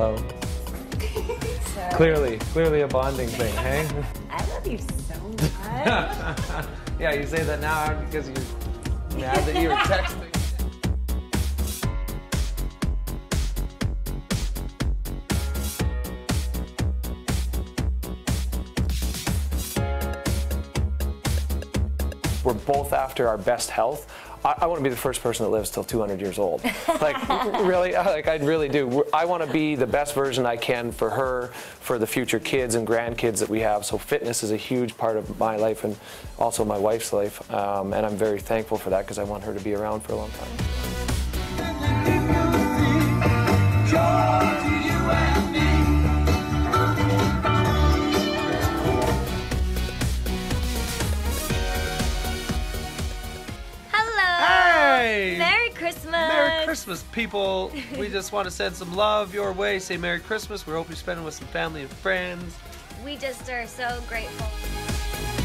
Hello. Clearly a bonding thing, hey? I love you so much. Yeah, you say that now because you're mad that you were texting. We're both after our best health. I want to be the first person that lives till 200 years old. Like, really, like I really do. I want to be the best version I can for her, for the future kids and grandkids that we have. So fitness is a huge part of my life and also my wife's life. And I'm very thankful for that because I want her to be around for a long time. Merry Christmas, people. We just want to send some love your way. Say Merry Christmas. We hope you're spending it with some family and friends. We just are so grateful.